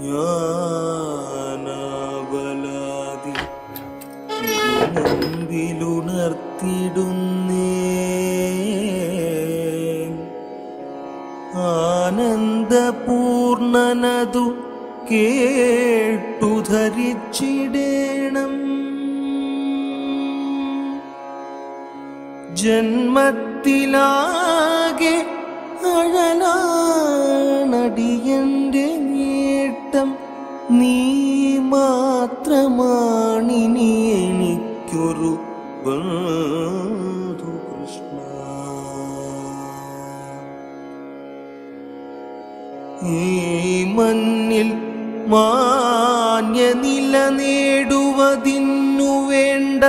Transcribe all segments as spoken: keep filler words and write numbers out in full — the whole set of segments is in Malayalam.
ജ്ഞാനബലാദി ുണർത്തിടുന്നേ ആനന്ദപൂർണനതു കേട്ടു ധരിച്ചിടേണം ജന്മത്തിലാകെ അഴലാണടിയന്റെ നേട്ടം നീ മാത്രമാണിനി എനിക്കൊരു ബന്ധു കൃഷ്ണ. ഈ മണ്ണിൽ മാന്യനില നേടുവതിന്നു വേണ്ട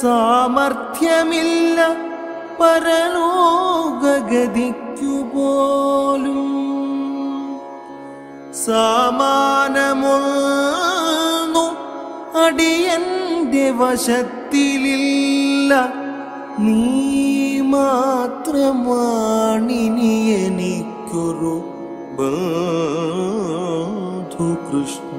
സാമർഥ്യമില്ല പരലോകഗതിക്കുപോലും. സമാനമൊന്നു അടിയന്റെ വശത്തിലില്ല, നീ മാത്രമാണിനി എനിക്കൊരു ബന്ധു കൃഷ്ണ.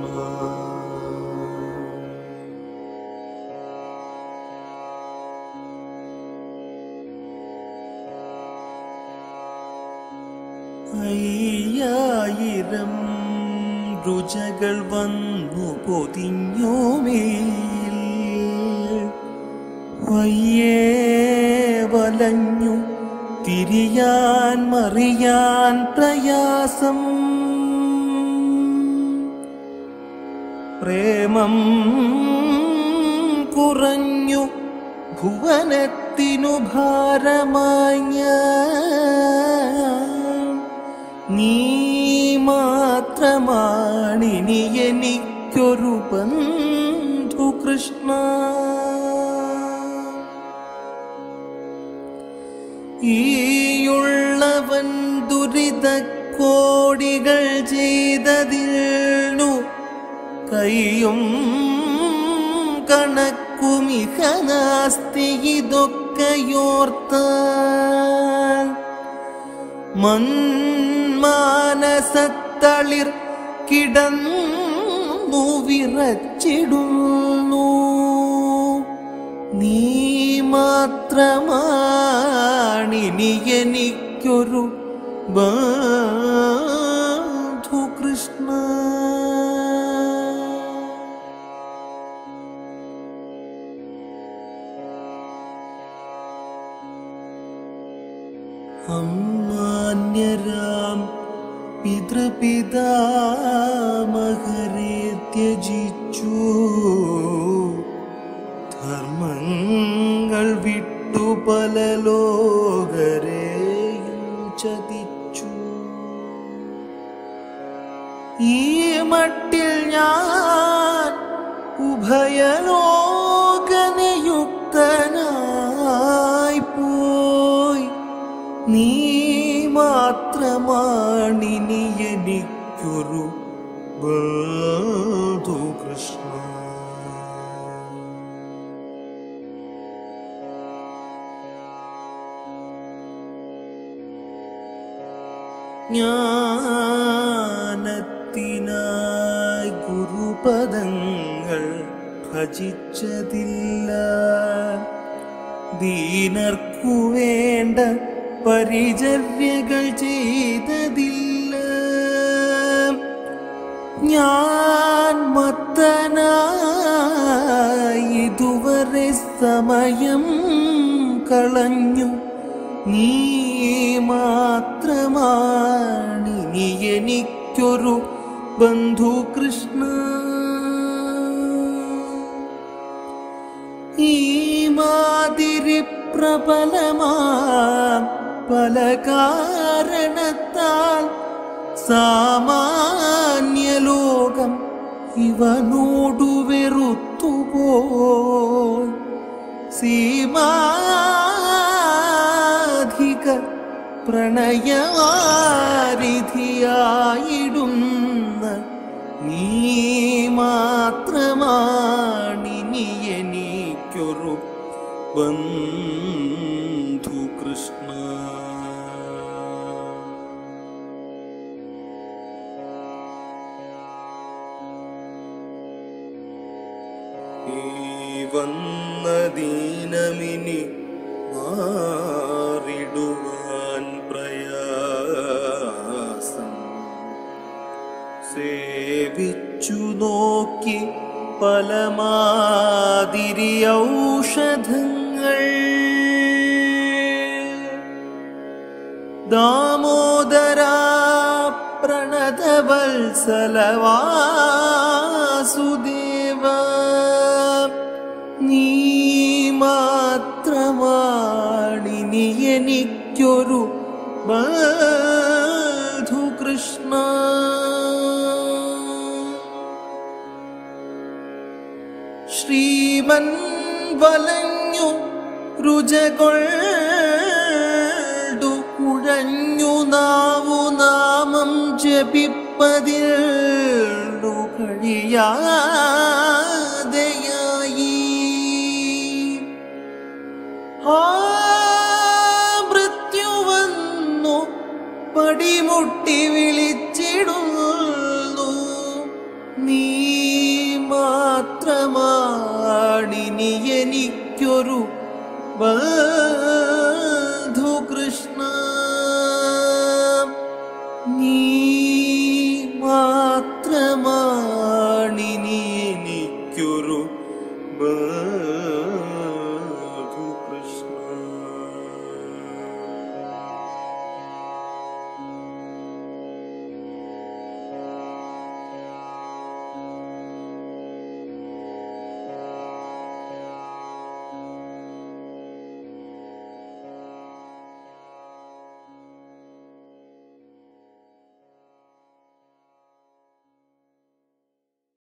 അയ്യായിരം രുചകൾ വന്നു പൊതിഞ്ഞു മേൽ, വയ്യേ വലഞ്ഞു തിരിയാൻ മറിയാൻ പ്രയാസം. പ്രേമം കുറഞ്ഞു ഭുവനത്തിനു ഭാരമായ നീ മാത്രമാണിനി എനിക്കൊരു ബന്ധു കൃഷ്ണ. ഈയുള്ളവൻ ദുരിതക്കോടികൾ ചെയ്തതിന്നു കയ്യും കണക്കുമിഹനാസ്തി ഇതൊക്കെയോർത്ത് മൻമാനസത്തളിർ കിടന്നു വിറച്ചിടുന്നു, നീ മാത്രമാണിനി എനിക്കൊരു ബന്ധു കൃഷ്ണ. അമ്മാന്യരാം പിതൃപിതാമഹരെ ത്യജിച്ചു, ധർമ്മങ്ങൾ വിട്ടു പല ലോകരെയും ചതിച്ചു. ഈ മട്ടിൽ ഞാൻ ഉഭയലോകനിയുക്തനായി പോയി, നീ മാത്രമാണിനി എനിക്കൊരു ബന്ധു കൃഷ്ണ. ജ്ഞാനത്തിനായി ഗുരുപദങ്ങൾ ഭജിച്ചതില്ല, ദീനർക്കു വേണ്ട പരിചര്യകൾ ചെയ്തതില്ല. ഞാൻ മത്തനായി ഇതുവരെ സമയം കളഞ്ഞു, നീ മാത്രമാണിനി എനിക്കൊരു ബന്ധു കൃഷ്ണ. ഈ മാതിരി പ്രബലമാ പല കാരണത്താൽ സാമാന്യലോകം ഇവനോടു വെറുത്തുപോയി, സീമാധിക പ്രണയവാരിധിയായിടുന്ന നീ മാത്രമാണിനി എനിക്കൊരു ബന്ധു കൃഷ്ണ. വന്ന ദീനമിനി മാറിടുവാൻ പ്രയാസം. സേവിച്ചു നോക്കി പലമാതിരി ഔഷധങ്ങൾ, ദാമോദര പ്രണതവത്സലവാസുദേവ നീ മാത്രമാണിനി എനിക്കൊരു ബന്ധു കൃഷ്ണ. ശ്രീമൻ വലഞ്ഞു രുചകൊണ്ടു കുഴഞ്ഞു നാവു നാമം ജപിപ്പതിൽ കഴിയാതെയായി. ആ മൃത്യു വന്നു പടിമുട്ടി വിളിച്ചിടുന്നു, നീ മാത്രമാണിനി എനിക്കൊരു ബന്ധു കൃഷ്ണ. നീ മാത്രമാണിനി